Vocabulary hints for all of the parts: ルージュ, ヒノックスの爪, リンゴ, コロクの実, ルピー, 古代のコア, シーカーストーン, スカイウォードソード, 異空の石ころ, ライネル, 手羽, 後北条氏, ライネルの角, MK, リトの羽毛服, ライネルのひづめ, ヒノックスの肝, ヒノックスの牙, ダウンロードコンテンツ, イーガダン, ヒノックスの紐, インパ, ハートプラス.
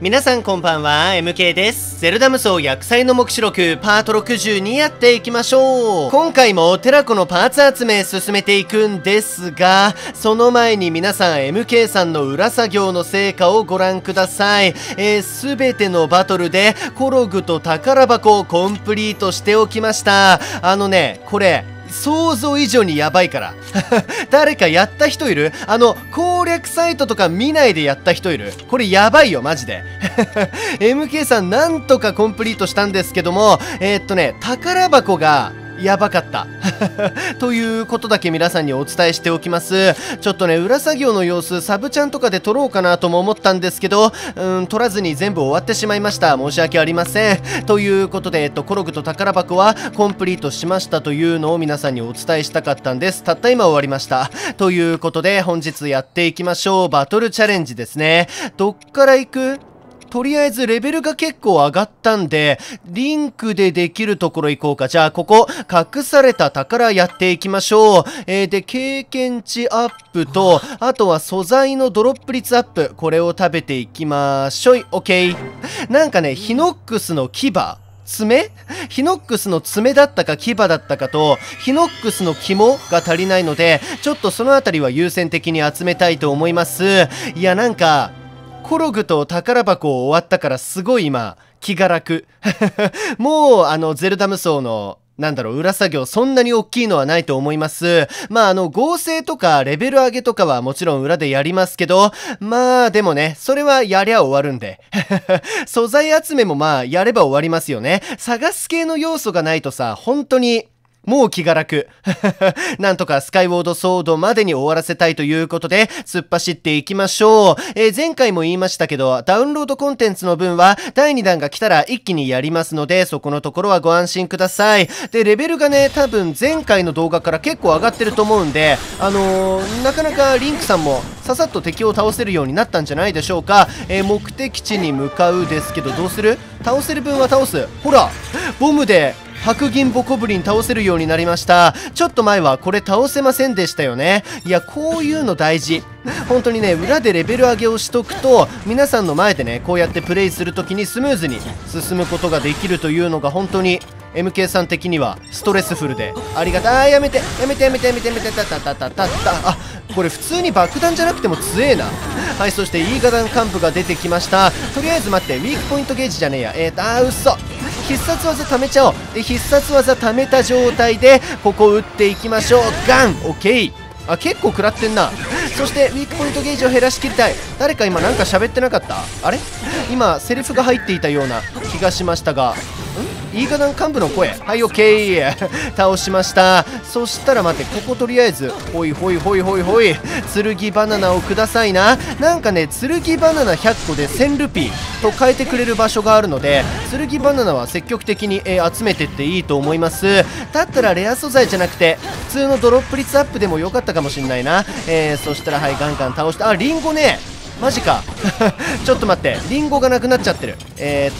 皆さんこんばんは、MK です。ゼルダ無双厄災の黙示録パート62やっていきましょう。今回もテラコのパーツ集め進めていくんですが、その前に皆さん MK さんの裏作業の成果をご覧ください。すべてのバトルでコログと宝箱をコンプリートしておきました。これ、想像以上にやばいから。誰かやった人いる？攻略サイトとか見ないでやった人いる？これやばいよ、マジで。MK さん、なんとかコンプリートしたんですけども、宝箱が、やばかった。ということだけ皆さんにお伝えしておきます。ちょっとね、裏作業の様子、サブチャンとかで撮ろうかなとも思ったんですけど、撮らずに全部終わってしまいました。申し訳ありません。ということで、コログと宝箱はコンプリートしましたというのを皆さんにお伝えしたかったんです。たった今終わりました。ということで、本日やっていきましょう。バトルチャレンジですね。どっから行く？とりあえずレベルが結構上がったんで、リンクでできるところ行こうか。じゃあ、ここ、隠された宝やっていきましょう。で、経験値アップと、あとは素材のドロップ率アップ。これを食べていきましょい。オッケー。なんかね、ヒノックスの牙。爪？ヒノックスの爪だったか牙だったかと、ヒノックスの肝が足りないので、ちょっとそのあたりは優先的に集めたいと思います。いや、なんか、コログと宝箱を終わったからすごい今、気が楽。もう、ゼルダ無双の、裏作業そんなに大きいのはないと思います。まあ、合成とかレベル上げとかはもちろん裏でやりますけど、まあ、でもね、それはやりゃ終わるんで。素材集めもまあ、やれば終わりますよね。探す系の要素がないとさ、本当に、もう気が楽。なんとかスカイウォードソードまでに終わらせたいということで、突っ走っていきましょう。前回も言いましたけど、ダウンロードコンテンツの分は、第2弾が来たら一気にやりますので、そこのところはご安心ください。で、レベルがね、多分前回の動画から結構上がってると思うんで、なかなかリンクさんも、ささっと敵を倒せるようになったんじゃないでしょうか。目的地に向かうですけど、どうする？倒せる分は倒す。ほら！ボムで、白銀ボコブリン倒せるようになりました。ちょっと前はこれ倒せませんでしたよね。いや、こういうの大事。本当にね、裏でレベル上げをしとくと、皆さんの前でね、こうやってプレイするときにスムーズに進むことができるというのが本当に、MK さん的にはストレスフルで、ありがたい。やめて、やめて、やめて、やめて、やめて、あ、これ普通に爆弾じゃなくても強えな。はい、そしてイーガダン幹部が出てきました。とりあえず待って、ウィークポイントゲージじゃねえや。嘘。必殺技貯めちゃおう。で、必殺技貯めた状態で、ここ打っていきましょう。ガン！オッケー。あ、結構食らってんな。そして、ウィークポイントゲージを減らしきりたい。誰か今なんか喋ってなかった？あれ？今、セリフが入っていたような気がしましたが。イーガダン幹部の声。はい、オッケー。倒しました。そしたら待って、こことりあえず、ほいほいほいほいほい。剣バナナをくださいな。なんかね、剣バナナ100個で1000ルピーと変えてくれる場所があるので、剣バナナは積極的に、集めてっていいと思います。だったらレア素材じゃなくて、普通のドロップ率アップでも良かったかもしんないな。そしたらはい、ガンガン倒して、あ、リンゴね。マジか。ちょっと待って。リンゴがなくなっちゃってる。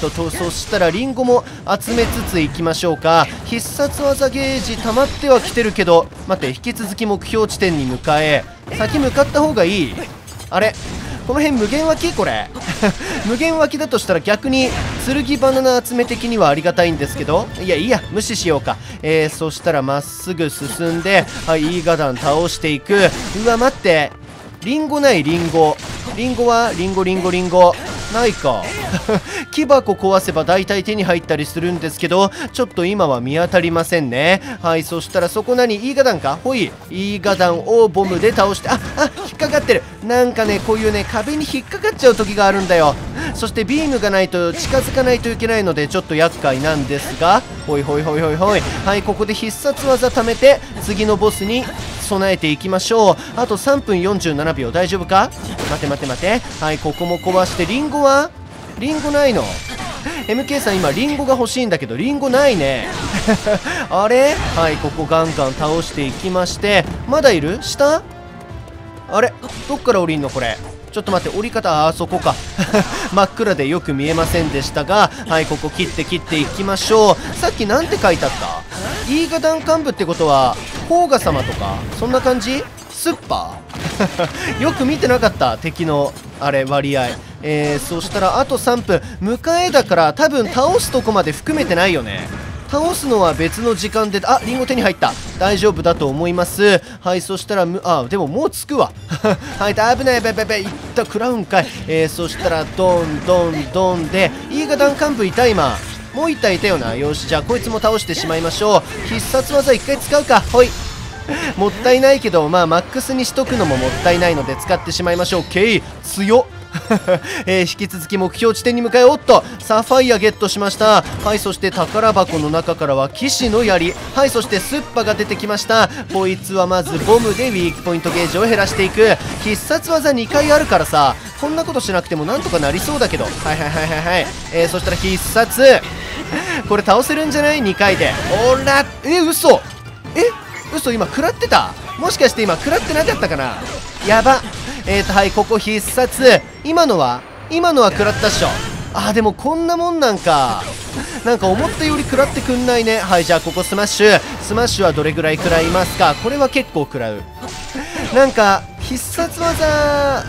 そしたらリンゴも集めつついきましょうか。必殺技ゲージ溜まっては来てるけど、待って、引き続き目標地点に向かえ。先向かった方がいい。あれ？この辺無限脇？これ。無限脇だとしたら逆に、剣バナナ集め的にはありがたいんですけど、いや、いいや、無視しようか。そしたらまっすぐ進んで、はい、イーガダン倒していく。うわ、待って。リンゴない、リンゴ。リンゴはリンゴ。ないか。木箱壊せば大体手に入ったりするんですけど、ちょっと今は見当たりませんね。はい、そしたらそこ何？イーガダンか？ほい。イーガダンをボムで倒して、引っかかってる。なんかね、こういうね、壁に引っかかっちゃう時があるんだよ。そしてビームがないと近づかないといけないので、ちょっと厄介なんですが、ほいほいほいほいほい。はい、ここで必殺技貯めて、次のボスに備えていきましょう。あと3分47秒。大丈夫か？待て待て待て。はい、ここも壊して、リンゴは？リンゴないの？MK さん今リンゴが欲しいんだけどリンゴないね。あれ？はい、ここガンガン倒していきまして、まだいる？下？あれ？どっから降りんのこれ？ちょっと待って、降り方、あそこか。真っ暗でよく見えませんでしたが、はい、ここ切っていきましょう。さっきなんて書いてあった？イーガダン幹部ってことは甲賀様とかそんな感じ？スッパー。よく見てなかった、敵のあれ割合、そしたらあと3分、迎えだから多分倒すとこまで含めてないよね。倒すのは別の時間で、あ、リンゴ手に入った。大丈夫だと思います。はい、そしたらでももう着くわはい、危ない、いった食らうんかい。そしたらどんどんどんで、イーガダン幹部いた、今もう一体いたよな。よし、じゃあこいつも倒してしまいましょう。必殺技一回使うか。ほいもったいないけど、まあマックスにしとくのももったいないので使ってしまいましょう。ケイ強っ引き続き目標地点に向かい、おっとサファイアゲットしました。はい、そして宝箱の中からは騎士の槍、はい、そしてスッパが出てきました。こいつはまずボムでウィークポイントゲージを減らしていく。必殺技2回あるからさ、こんなことしなくてもなんとかなりそうだけど。はいはいはいはいはい、そしたら必殺これ倒せるんじゃない？ 2 回で。おら、嘘、嘘、今食らってた？もしかして今食らってなかったかな？やば。はい、ここ必殺、今のは食らったっしょ。あー、でもこんなもんなんか。なんか思ったより食らってくんないね。はい、じゃあここスマッシュ、スマッシュはどれぐらい食らいますか？これは結構食らう。なんか必殺技、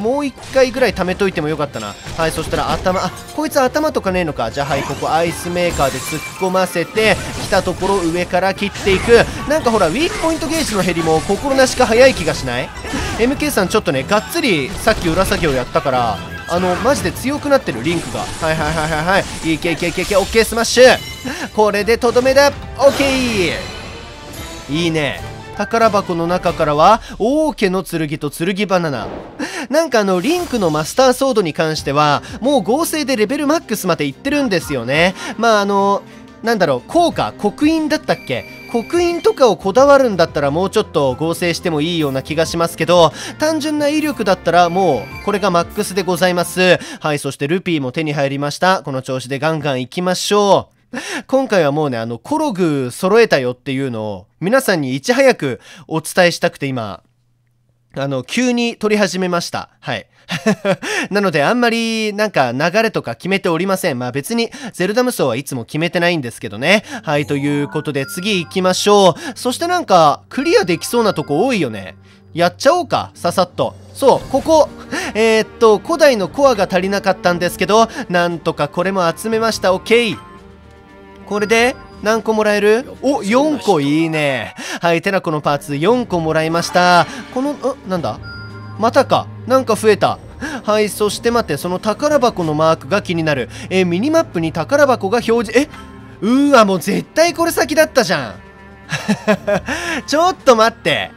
もう1回ぐらい貯めといてもよかったな。はい、そしたら頭、あ、こいつ頭とかねえのか。じゃあはい、ここアイスメーカーで突っ込ませてきたところ、上から切っていく。なんかほらウィークポイントゲージの減りも心なしか早い気がしない？ MK さんちょっとね、がっつりさっき裏作業やったから、マジで強くなってるリンクが。はいはいはいはいはい、いけいけいけいけ、オッケースマッシュ、これでとどめだ。オッケー、いいね。宝箱の中からは王家の剣と剣バナナ。なんかリンクのマスターソードに関してはもう合成でレベルマックスまでいってるんですよね。まあなんだろう、効果、刻印だったっけ、刻印とかをこだわるんだったらもうちょっと合成してもいいような気がしますけど、単純な威力だったらもうこれがマックスでございます。はい、そしてルピーも手に入りました。この調子でガンガンいきましょう。今回はもうね、コログ揃えたよっていうのを皆さんにいち早くお伝えしたくて、今急に撮り始めました。はい。なので、あんまり、なんか、流れとか決めておりません。まあ別に、ゼルダ無双はいつも決めてないんですけどね。はい、ということで、次行きましょう。そしてなんか、クリアできそうなとこ多いよね。やっちゃおうか、ささっと。そう、ここ。古代のコアが足りなかったんですけど、なんとかこれも集めました。オッケー。これで、何個もらえる？お、4個いいね。はい、テラコのパーツ4個もらいました。この、なんだ？またか。なんか増えた。はい、そして待って、その宝箱のマークが気になる。ミニマップに宝箱が表示、うーわ、もう絶対これ先だったじゃん。ちょっと待って。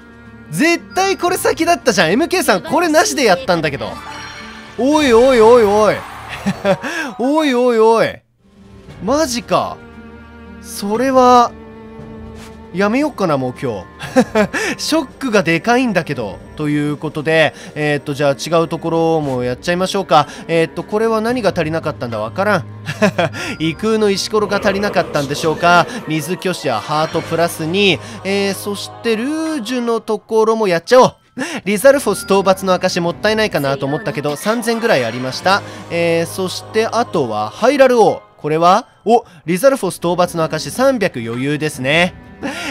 絶対これ先だったじゃん。MK さん、これなしでやったんだけど。おいおいおいおい。おいおいおい。マジか。それはやめよっかな、もう今日ショックがでかいんだけど。ということで、じゃあ違うところもやっちゃいましょうか。これは何が足りなかったんだ、わからん異空の石ころが足りなかったんでしょうか。水巨子やハートプラス2、そしてルージュのところもやっちゃおう。リザルフォス討伐の証もったいないかなと思ったけど、3000ぐらいありました。そしてあとはハイラル王、これはリザルフォス討伐の証300余裕ですね。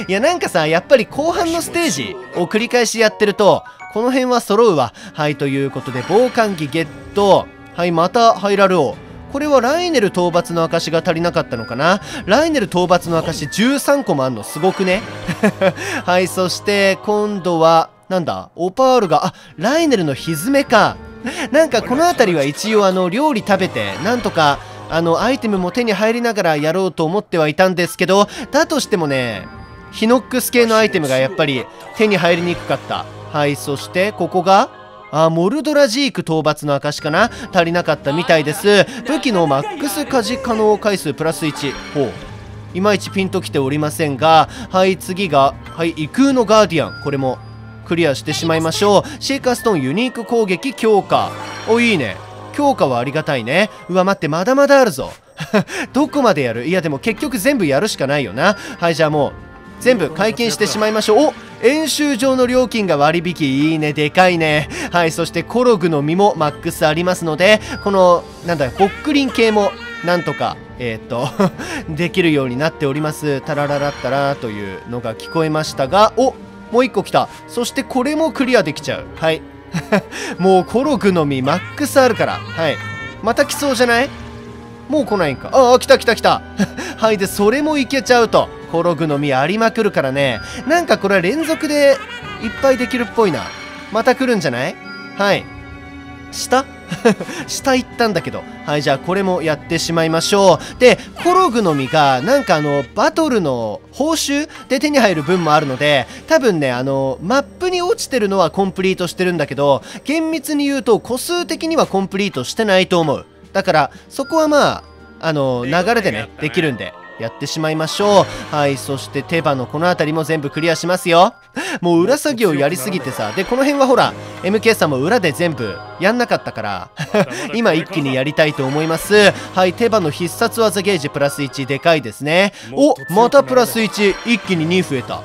いや、なんかさ、やっぱり後半のステージを繰り返しやってると、この辺は揃うわ。はい、ということで、防寒着ゲット。はい、またハイラル王。これはライネル討伐の証が足りなかったのかな。ライネル討伐の証13個もあんの、すごくねはい、そして、今度は、なんだ、オパールが、ライネルのひづめか。なんかこの辺りは一応料理食べて、なんとか、アイテムも手に入りながらやろうと思ってはいたんですけど、だとしてもね、ヒノックス系のアイテムがやっぱり手に入りにくかった。はい、そして、ここが、モルドラジーク討伐の証かな？足りなかったみたいです。武器のマックス家事可能回数プラス1。ほう。いまいちピンときておりませんが、はい、次が、はい、異空のガーディアン。これも、クリアしてしまいましょう。シーカーストーンユニーク攻撃強化。お、いいね。強化はありがたいね。うわ、待って、まだまだあるぞどこまでやる？いや、でも結局全部やるしかないよな。はい、じゃあもう全部解禁してしまいましょう。お、演習場の料金が割引、いいね、でかいね。はい、そしてコログの実もマックスありますので、このなんだ、ぼっくりん系もなんとかできるようになっております。タラララッタラーというのが聞こえましたが、お、もう1個来た。そしてこれもクリアできちゃう。はい、もうコロクの実マックスあるから。はい。また来そうじゃない？もう来ないんか。ああ、来た来た来た。はい。で、それもいけちゃうと。コロクの実ありまくるからね。なんかこれは連続でいっぱいできるっぽいな。また来るんじゃない？はい。下下行ったんだけど。はい。じゃあこれもやってしまいましょう。で、コログの実がなんかバトルの報酬で手に入る分もあるので、多分ね、マップに落ちてるのはコンプリートしてるんだけど、厳密に言うと個数的にはコンプリートしてないと思う。だからそこはまあ、流れでね、できるんで。やってしまいましょう。はい。そして手羽のこの辺りも全部クリアしますよ。もう裏作業やりすぎてさ。で、この辺はほら MK さんも裏で全部やんなかったから今一気にやりたいと思います。はい。手羽の必殺技ゲージプラス1、でかいですね。お、またプラス1、一気に2増えた。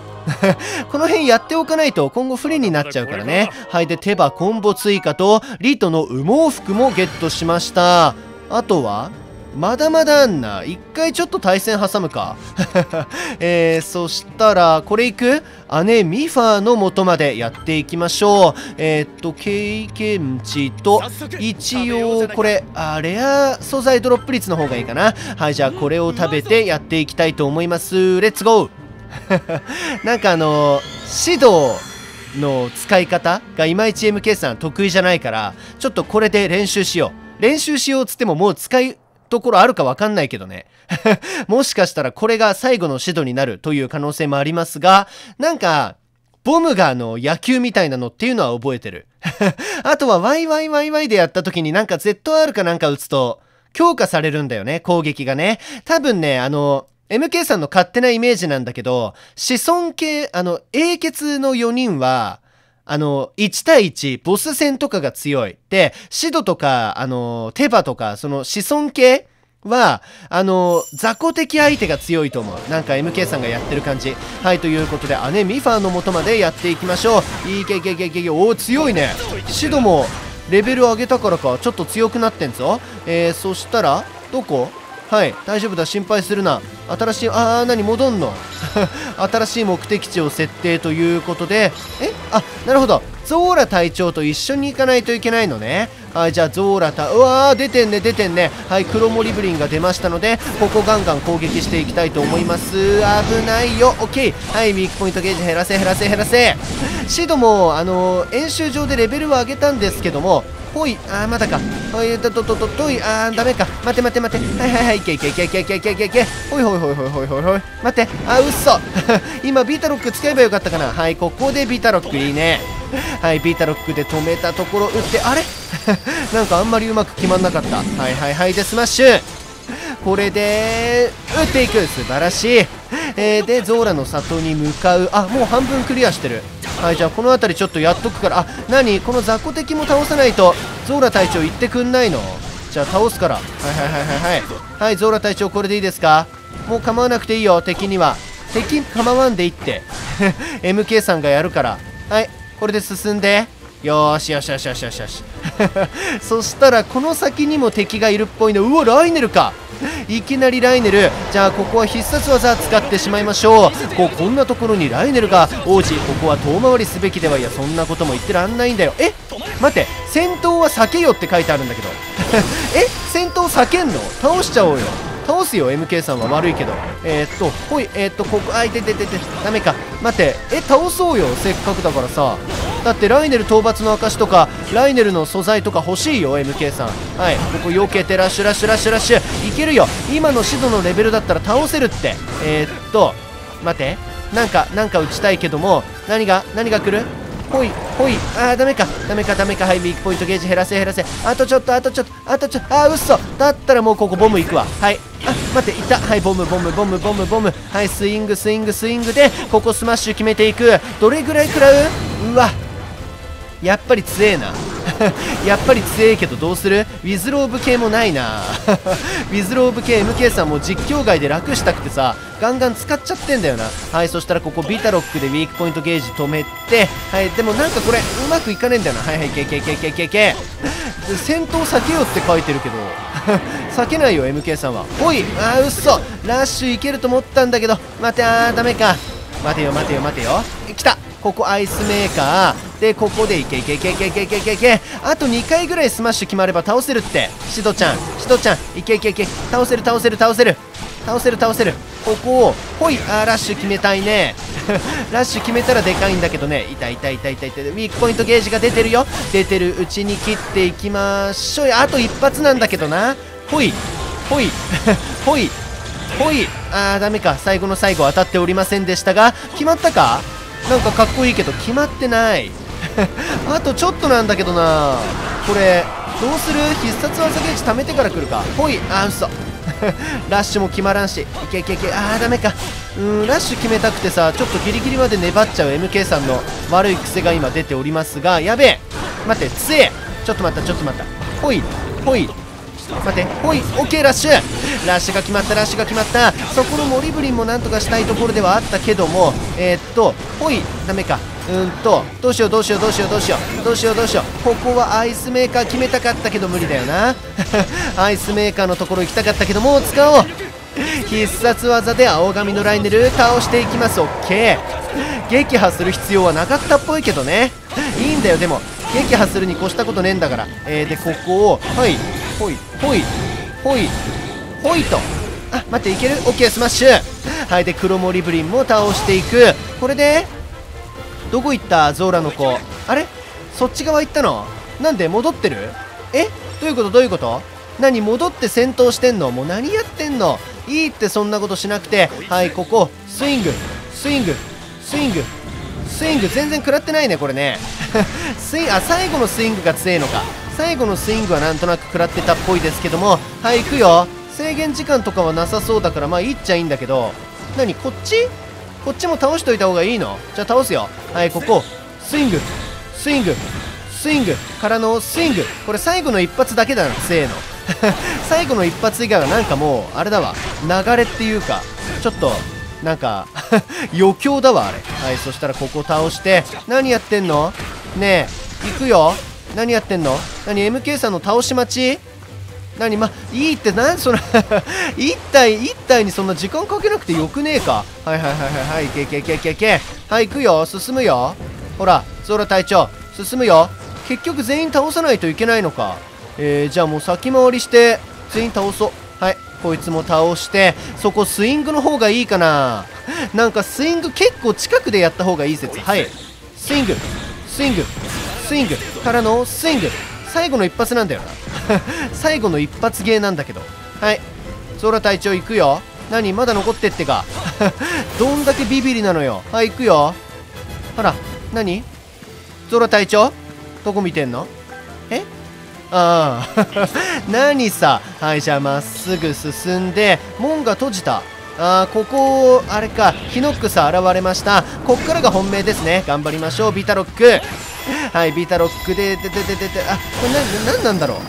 この辺やっておかないと今後不利になっちゃうからね。はい。で、手羽コンボ追加とリトの羽毛服もゲットしました。あとはまだまだあんな。一回ちょっと対戦挟むか。そしたら、これいく？姉ミファーの元までやっていきましょう。経験値と、一応これ、レア素材ドロップ率の方がいいかな。はい、じゃあこれを食べてやっていきたいと思います。レッツゴー。なんか指導の使い方がいまいち MK さん得意じゃないから、ちょっとこれで練習しよう。練習しようっつってももうところあるかわかんないけどね。もしかしたらこれが最後の指導になるという可能性もありますが、なんかボムが野球みたいなのっていうのは覚えてる。あとは YYYY でやった時になんか ZR かなんか打つと強化されるんだよね、攻撃がね。多分ね、MK さんの勝手なイメージなんだけど、子孫系英傑の4人は1対1、ボス戦とかが強い。で、シドとか、テバとか、その子孫系は、雑魚的相手が強いと思う。なんか MK さんがやってる感じ。はい、ということで、姉ミファーの元までやっていきましょう。いけいけいけいけいけ、おー、強いね。シドも、レベル上げたからか、ちょっと強くなってんぞ。そしたら、どこ？はい、大丈夫だ、心配するな。新しい、何、戻んの？新しい目的地を設定ということで、なるほど。ゾーラ隊長と一緒に行かないといけないのね。はい、じゃあゾーラ隊、うわー、出てんね、出てんね。はい、黒モリブリンが出ましたので、ここガンガン攻撃していきたいと思います。危ないよ、オッケー。はい、ウィークポイントゲージ減らせ、減らせ、減らせ。シドも、演習場でレベルを上げたんですけども、ほい、まだか。ほい、ダメか。待て待て待て。はいはいはい、いけいけいけいけいけいけいけいけ。ほいほいほいほいほいほいほい。待って、うっそ。今、ビータロック使えばよかったかな。はい、ここでビータロック、いいね。はい、ビータロックで止めたところ打って、あれなんかあんまりうまく決まんなかった。はいはいはい、で、スマッシュ。これで、打っていく。素晴らしい。で、ゾーラの里に向かう。あ、もう半分クリアしてる。はい、じゃあこの辺りちょっとやっとくから。何この雑魚敵も倒さないと。ゾーラ隊長行ってくんないの？じゃあ倒すから。はいはいはいはいはい。はい、ゾーラ隊長これでいいですか？もう構わなくていいよ、敵には。敵構わんでいって。MK さんがやるから。はい、これで進んで。よーしよしよしよしよしよし。そしたらこの先にも敵がいるっぽいの。うわ、ライネルか。いきなりライネル。じゃあここは必殺技使ってしまいましょう。こんなところにライネルが王子、ここは遠回りすべきでは。いや、そんなことも言ってらんないんだよ。え、待って、戦闘は避けよって書いてあるんだけど。え、戦闘避けんの？倒しちゃおうよ。倒すよ、MK さんは。悪いけど。ほい、ここ、あ、いてててて、ダメか。待って、倒そうよ、せっかくだからさ。だって、ライネル討伐の証とか、ライネルの素材とか欲しいよ、MK さん。はい、ここ避けて、ラッシュラッシュラッシュラッシュ。いけるよ、今のシドのレベルだったら倒せるって。待って、なんか打ちたいけども、何が来る？ほい、ほい、ダメか、ダメか、ダメか、はい、ウィークポイントゲージ減らせ、減らせ、あとちょっと、あとちょっと、あとちょっと、うっそ、だったらもうここボムいくわ、はい、待って、いった、はい、ボム、ボム、ボム、ボム、ボム、はい、スイング、スイング、スイングで、ここスマッシュ決めていく、どれぐらい食らう？うわ、やっぱり強えな、やっぱり強えけど、どうする？ウィズローブ系もないな、ウィズローブ系、MK さんも実況外で楽したくてさ、ガンガン使っちゃってんだよな。はい、そしたらここビータロックでウィークポイントゲージ止めて、はい、でもなんかこれ、うまくいかねえんだよな。はいはい、け。戦闘避けよって書いてるけど、避けないよ、MK さんは。おい、うっそ、ラッシュいけると思ったんだけど、待て、ダメか。待てよ、待てよ、待てよ。来た。ここアイスメーカーで、ここでいけいけいけいけいけいけいけいけ、あと2回ぐらいスマッシュ決まれば倒せるって。シドちゃんシドちゃん、いけいけいけ、倒せる倒せる倒せる倒せる倒せる。ここをほい、あーラッシュ決めたいねラッシュ決めたらでかいんだけどね。痛い痛い痛い痛い痛い。ウィークポイントゲージが出てるよ。出てるうちに切っていきましょう。あと一発なんだけどな。ほいほいほいほい。あーダメか。最後の最後当たっておりませんでしたが、決まったか。なんかかっこいいけど決まってないあとちょっとなんだけどな。これどうする？必殺技ゲージ貯めてから来るか。ほい、あー嘘ラッシュも決まらんし、いけいけいけ、あーダメか。ラッシュ決めたくてさ、ちょっとギリギリまで粘っちゃう MK さんの悪い癖が今出ておりますが、やべえ、待ってつえ、ちょっと待ったちょっと待った、ほいほい、待って、ほい、オッケー、ラッシュ、ラッシュが決まった、ラッシュが決まった。そこのモリブリンもなんとかしたいところではあったけども、ほい、ダメか。どうしようどうしようどうしようどうしようどうしようどうしよう。ここはアイスメーカー決めたかったけど無理だよなアイスメーカーのところ行きたかったけど、もう使おう必殺技で青髪のライネル倒していきます。オッケー、撃破する必要はなかったっぽいけどね。いいんだよ、でも撃破するに越したことねえんだから、でここをはいほいほいほいほいと、あ待っていける、オッケースマッシュ、はいで黒モリブリンも倒していく。これでどこ行ったゾーラの子、あれそっち側行ったの？なんで戻ってる？えどういうことどういうこと？何戻って戦闘してんの？もう何やってんの？いいってそんなことしなくて。はいここスイングスイングスイングスイング、全然食らってないねこれねあ最後のスイングが強いのか。最後のスイングはなんとなく食らってたっぽいですけども、はい行くよ。制限時間とかはなさそうだからまあいいっちゃいいんだけど、何こっち？こっちも倒しといた方がいいの？じゃあ倒すよ。はいここスイングスイングスイングからのスイング。これ最後の一発だけだなせーの最後の一発以外はなんかもうあれだわ、流れっていうかちょっとなんか余興だわあれ。はいそしたらここ倒して、何やってんのねえ、行くよ。何やってんの？何 MK さんの倒し待ち？何まいいって何その一体一体にそんな時間かけなくてよくねえか。はいはいはいはいはい、いけいけいけいけいけ、はい行くよ、進むよ。ほらゾーラ隊長進むよ。結局全員倒さないといけないのか。じゃあもう先回りして全員倒そう。はいこいつも倒して、そこスイングの方がいいかな。なんかスイング結構近くでやった方がいい説。はいスイングスイングスイングからのスイング、最後の一発なんだよな最後の一発芸なんだけど。はいゾーラ隊長行くよ。何まだ残ってってかどんだけビビりなのよ。はい行くよ。ほら何ゾーラ隊長どこ見てんの？えああ何さ。はいじゃあまっすぐ進んで、門が閉じた。あーここあれか、ヒノックさ現れました。こっからが本命ですね。頑張りましょうビータロック。はいビータロックであこれ何なんだろう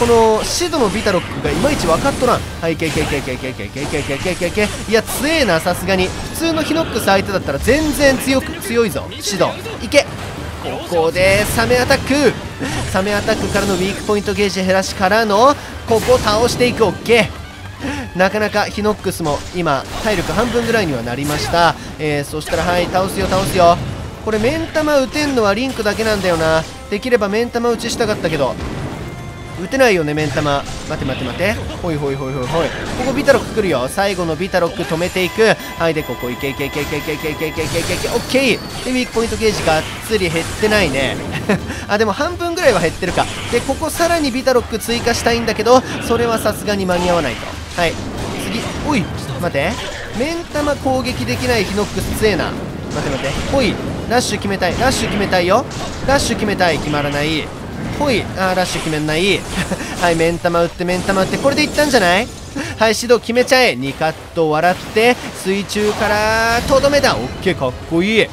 このシドのビータロックがいまいち分かっとらん。はいけけけけけけけけけけけ、いや強えなさすがに。普通のヒノックス相手だったら全然強いぞシド。いけここでサメアタック、サメアタックからのウィークポイントゲージ減らしからのここ倒していく。オッケーなかなかヒノックスも今体力半分ぐらいにはなりました。そしたらはい倒すよ倒すよ。これ目ん玉打てんのはリンクだけなんだよな。できれば目ん玉打ちしたかったけど打てないよね目ん玉。待て待て待て、ほいほいほいほいほい、ここビタロック来るよ。最後のビタロック止めていく。はいでここいけいけいけいけいけいけいけいけいけ、オッケーでウィークポイントゲージがっつり減ってないねあでも半分ぐらいは減ってるか。でここさらにビタロック追加したいんだけど、それはさすがに間に合わないと。はい次、おい待て、目ん玉攻撃できないヒノックス強えな。待て待て、ほいラッシュ決めたい、ラッシュ決めたいよ、ラッシュ決めたい、決まらない、ほいあーラッシュ決めんないはい目ん玉打って目ん玉打って、これでいったんじゃない？はい指導決めちゃえ。2カット笑って水中からとどめだ。オッケーかっこいい。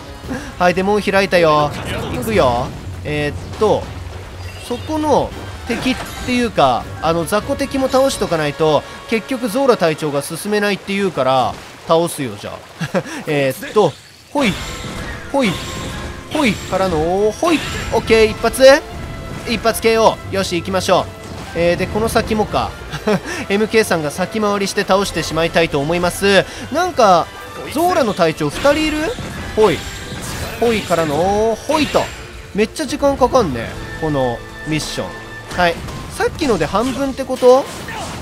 はいで門開いたよ、行くよ。そこの敵っていうか雑魚敵も倒しとかないと結局ゾーラ隊長が進めないっていうから倒すよじゃあほいほいほいからのほい、オッケー一発一発 KO、 よし行きましょう。でこの先もかMK さんが先回りして倒してしまいたいと思います。なんかゾーラの隊長2人いる。ほいホイからのホイと。めっちゃ時間かかんねこのミッション。はい、さっきので半分ってこと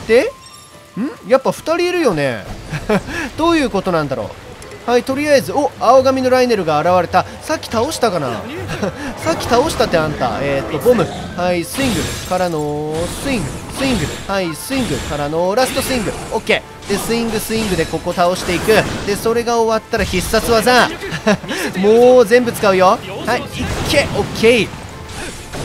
で、んやっぱ2人いるよねどういうことなんだろう。はい、とりあえずお青髪のライネルが現れた。さっき倒したかなさっき倒したってあんた。ボム、はい、スイングからのスイング、スイング、はい、スイングからのラストスイング、オッケー。でスイング、スイングでここ倒していく。でそれが終わったら必殺技もう全部使うよ。はい、いっけ、オッケー。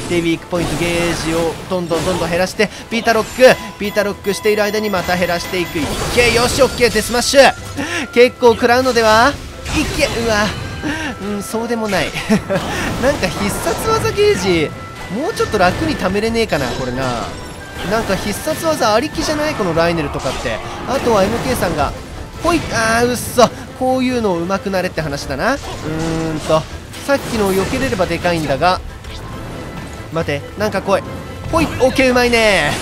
でウィークポイントゲージをどんどんどんどん減らして、ビータロック、ビータロックしている間にまた減らしていく。いっけ、よし、オッケー。デスマッシュ結構食らうのでは。いっけ、うわ、うん、そうでもないなんか必殺技ゲージもうちょっと楽に貯めれねえかなこれな。なんか必殺技ありきじゃないこのライネルとかって。あとは MK さんがほい、あーうっそ、こういうの上手くなれって話だな。さっきの避けれればでかいんだが、待て、なんか来い、ほい、オッケー、うまいね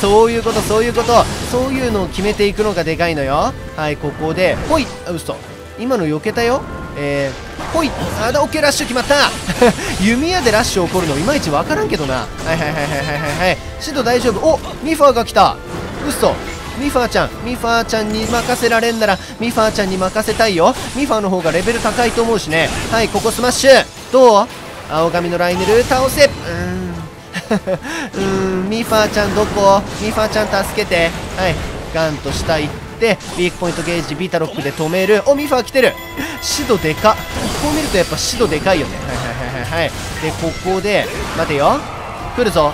そういうこと、そういうこと、そういうのを決めていくのがでかいのよ。はい、ここでほい、うっそ、今の避けたよ。ほい、あだ、オッケー、ラッシュ決まった弓矢でラッシュ起こるのいまいちわからんけどな。はいはいはいはいはいはい、シド大丈夫。お、ミファーが来た。うっそ、ミファーちゃん、ミファーちゃんに任せられんならミファーちゃんに任せたいよ。ミファーの方がレベル高いと思うしね。はい、ここスマッシュ、どう青髪のライネル倒せ。ミファーちゃんどこ、ミファーちゃん助けて。はい、ガンと下行ってウィークポイントゲージビータロックで止める。お、ミファー来てる。シドでかっ、こう見るとやっぱシドでかいよね。はいはいはいはいはい。でここで待てよ、来るぞ、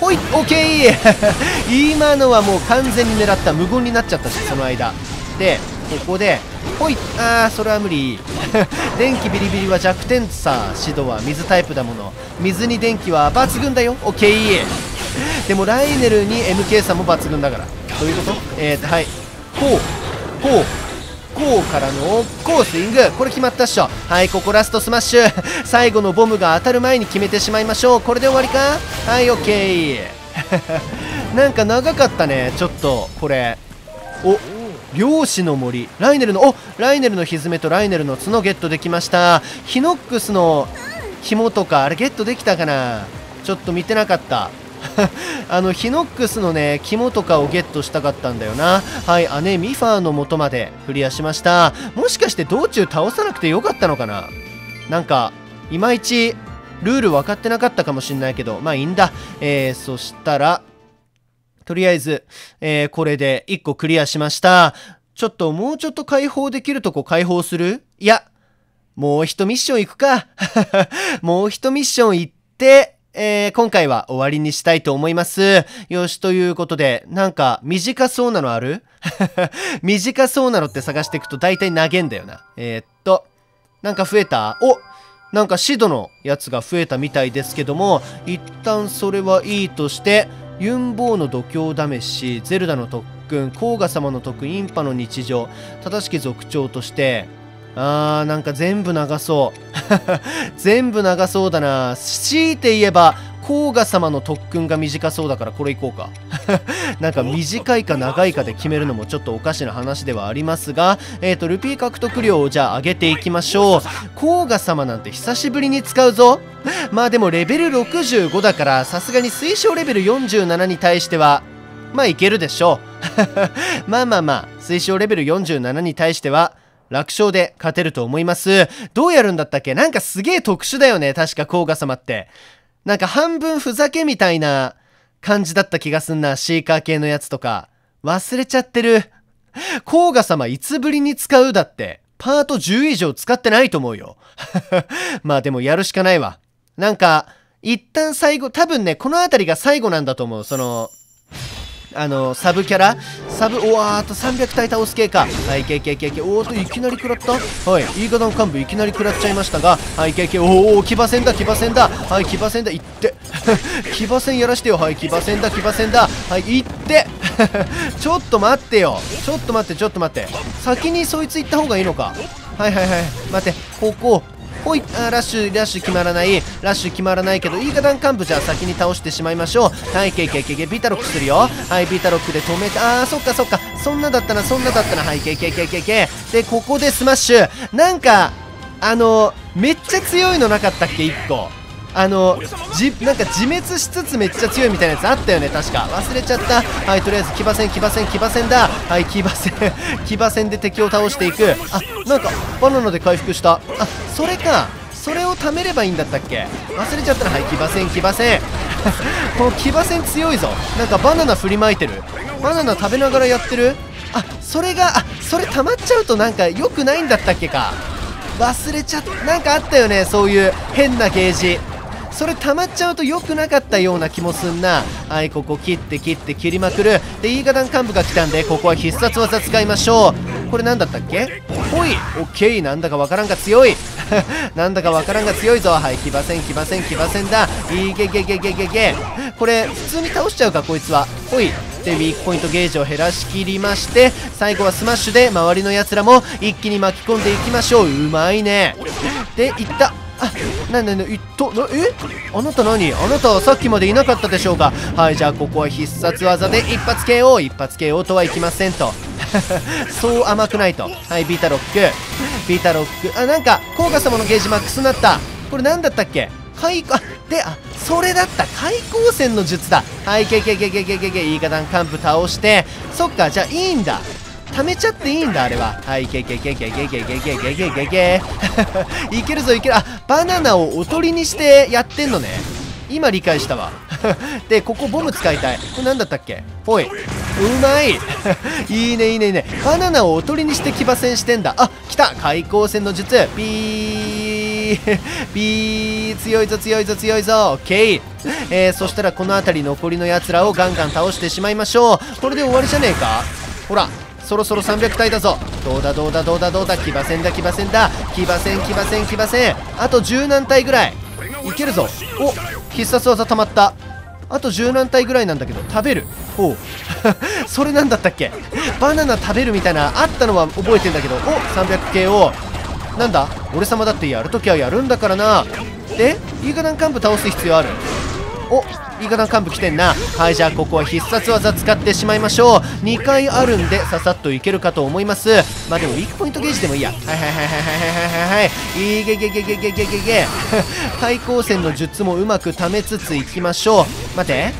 ほい、オッケー今のはもう完全に狙った、無言になっちゃったしその間で。ここでほい、あーそれは無理電気ビリビリは弱点さ、シドは水タイプだもの、水に電気は抜群だよ。オッケー。でもライネルに MK さんも抜群だから、どういうこと。はい、こうこうこうからのこうスイング、これ決まったっしょ。はい、ここラストスマッシュ最後のボムが当たる前に決めてしまいましょう。これで終わりか。はい、オッケーなんか長かったねちょっとこれ。お、漁師の森、ライネルの、お、ライネルのひづめとライネルの角ゲットできました。ヒノックスの紐とかあれゲットできたかな、ちょっと見てなかったヒノックスのね肝とかをゲットしたかったんだよな。はい、姉ミファーの元までクリアしました。もしかして道中倒さなくてよかったのかな、なんかいまいちルール分かってなかったかもしんないけど、まあいいんだ。そしたらとりあえず、これで1個クリアしました。ちょっともうちょっと解放できるとこ解放する？いや、もう1ミッション行くか。もう1ミッション行って、今回は終わりにしたいと思います。よし、ということで、なんか短そうなのある？短そうなのって探していくと大体長いんだよな。なんか増えた？お！なんかシドのやつが増えたみたいですけども、一旦それはいいとして、ユンボーの度胸試し、ゼルダの特訓、黄河様の特訓、インパの日常、正しき族長として、なんか全部長そう。全部長そうだな。強いて言えば、黄河様の特訓が短そうだからこれいこうか。なんか短いか長いかで決めるのもちょっとおかしな話ではありますが、ルピー獲得量をじゃあ上げていきましょう。黄河様なんて久しぶりに使うぞ。まあでもレベル65だからさすがに推奨レベル47に対してはまあいけるでしょうまあまあまあ推奨レベル47に対しては楽勝で勝てると思います。どうやるんだったっけ、なんかすげえ特殊だよね確か黄河様って。なんか半分ふざけみたいな感じだった気がすんな、シーカー系のやつとか。忘れちゃってる。黄河様いつぶりに使うだって。パート10以上使ってないと思うよ。まあでもやるしかないわ。なんか、一旦最後、多分ね、このあたりが最後なんだと思う。その、サブキャラサブ、おわーっと300体倒す系か。はい、いけいけいけいけ。おーっと、いきなり食らった。はい、イーガダン幹部いきなり食らっちゃいましたが、はい、いけいけ。おー、騎馬戦だ、騎馬戦だ。はい、騎馬戦だ、いって。騎馬戦やらしてよ。はい、騎馬戦だ、騎馬戦だ。はい、いって。ちょっと待ってよ。ちょっと待って、ちょっと待って。先にそいつ行った方がいいのか。はいはいはい。待って、ここ。ほい、ラッシュ決まらない。ラッシュ決まらないけど、イーガダン幹部じゃあ先に倒してしまいましょう。はい、けいけいけいけ、ビータロックするよ。はい、ビータロックで止めて、そっかそっか。そんなだったな、そんなだったな。はい、けいけいけいけいけ。で、ここでスマッシュ。なんか、めっちゃ強いのなかったっけ1個。なんか自滅しつつめっちゃ強いみたいなやつあったよね、確か。忘れちゃった。はい、とりあえず騎馬戦、騎馬戦、騎馬戦だ。はい、騎馬戦、騎馬戦で敵を倒していく。あ、なんか、バナナで回復した。あ、それか。それを貯めればいいんだったっけ、忘れちゃったな。はい、騎馬戦、騎馬戦。この騎馬戦強いぞ。なんかバナナ振りまいてる。バナナ食べながらやってる。あ、それが、あ、それ溜まっちゃうとなんか良くないんだったっけか。忘れちゃった。なんかあったよね、そういう変なゲージ。それ溜まっちゃうと良くなかったような気もすんな。はい、ここ切って切って切りまくる。で、イーガダン幹部が来たんで、ここは必殺技使いましょう。これ何だったっけ。ほい、オッケー。なんだかわからんが強い。なんだかわからんが強いぞ。はい、騎馬戦、騎馬戦、騎馬戦だ。いけけけけけけ。これ普通に倒しちゃうかこいつは。ほいで、ウィークポイントゲージを減らしきりまして、最後はスマッシュで周りのやつらも一気に巻き込んでいきましょう。うまいね。で、いった。あ、なんなんなん、いっと、な、え？あなた何？あなたはさっきまでいなかったでしょうか。はい、じゃあここは必殺技で一発 KO。 一発 KO とはいきませんと。そう甘くないと。はい、ビータロック、ビータロック。あ、なんか効果様のゲージマックスになった。これ何だったっけ。開口、あ、で、あ、それだった。開口戦の術だ。はい、けけけけけけけ。イーガダン幹部倒して、そっか、じゃあいいんだ、溜めちゃっていいんだあれは。はい、けけけけけけけけけけけけ。いけるぞ、いける。あ、バナナをおとりにしてやってんのね、今理解したわ。で、ここボム使いたい。これ何だったっけ。ほい、うまい。いいね、いいね、いいね。バナナをおとりにして騎馬戦してんだ。あ、来た、開口戦の術。ピーピー。強いぞ、強いぞ、強いぞ。オッケー。そしたらこの辺り残りのやつらをガンガン倒してしまいましょう。これで終わりじゃねえか。ほら、そろそろ300体だぞ。どうだどうだどうだどうだ。騎馬戦だ、騎馬戦だ、騎馬戦、騎馬戦、騎馬戦。あと10何体ぐらいいけるぞ。お、必殺技たまった。あと10何体ぐらいなんだけど、食べる。おう。それなんだったっけ。バナナ食べるみたいなあったのは覚えてんだけど。お、300系をなんだ、俺様だってやるときはやるんだからな。で、イーガダン幹部倒す必要ある。お、イーガダン幹部来てんな。はい、じゃあここは必殺技使ってしまいましょう。2回あるんでささっといけるかと思います。まあでもウィークポイントゲージでもいいや。はいはいはいはいはいはいはい。いけけけけけけけけ。対抗戦の術もうまく溜めつついきましょう。待て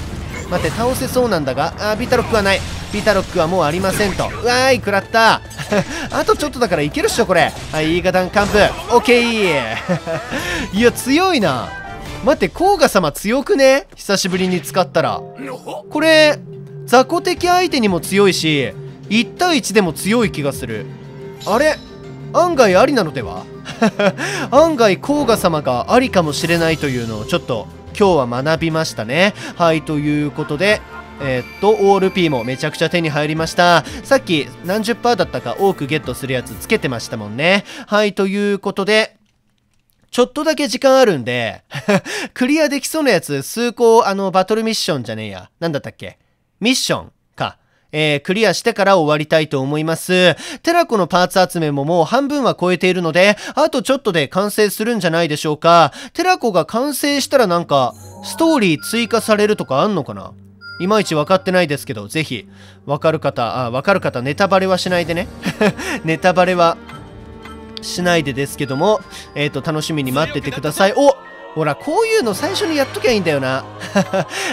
待て、倒せそうなんだが。あ、ビータロックはない。ビータロックはもうありませんと。うわーい、食らった。あとちょっとだからいけるっしょこれ。はい、イーガダン幹部オッケー。いや強いな。待って、甲賀様強くね、久しぶりに使ったら。これ雑魚敵相手にも強いし、1対1でも強い気がする。あれ、案外ありなのでは。案外甲賀様がありかもしれないというのをちょっと今日は学びましたね。はい、ということでオール P もめちゃくちゃ手に入りました。さっき何十パーだったか多くゲットするやつつけてましたもんね。はい、ということでちょっとだけ時間あるんで、クリアできそうなやつ、数個、バトルミッションじゃねえや。なんだったっけ？ミッションか。クリアしてから終わりたいと思います。テラコのパーツ集めももう半分は超えているので、あとちょっとで完成するんじゃないでしょうか。テラコが完成したらなんか、ストーリー追加されるとかあんのかな？いまいち分かってないですけど、ぜひ、分かる方、ネタバレはしないでね。ネタバレは。しないでですけども、楽しみに待っててください。お、ほら、こういうの最初にやっときゃいいんだよな。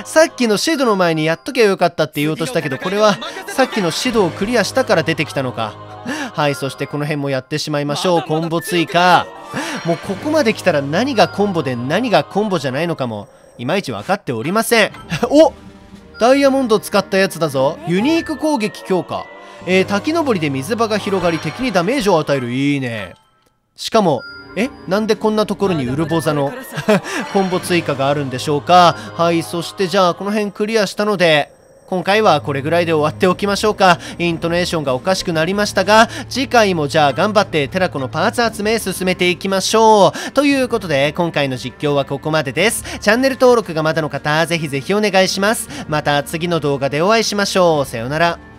さっきのシドの前にやっときゃよかったって言おうとしたけど、これはさっきのシドをクリアしたから出てきたのか。はい、そしてこの辺もやってしまいましょう。コンボ追加。もうここまで来たら何がコンボで何がコンボじゃないのかもいまいち分かっておりません。お、ダイヤモンドを使ったやつだぞ。ユニーク攻撃強化。滝登りで水場が広がり敵にダメージを与える。いいね。しかも、なんでこんなところにウルボザのコンボ追加があるんでしょうか。はい、そしてじゃあこの辺クリアしたので、今回はこれぐらいで終わっておきましょうか。イントネーションがおかしくなりましたが、次回もじゃあ頑張ってテラコのパーツ集め進めていきましょう。ということで、今回の実況はここまでです。チャンネル登録がまだの方、ぜひぜひお願いします。また次の動画でお会いしましょう。さようなら。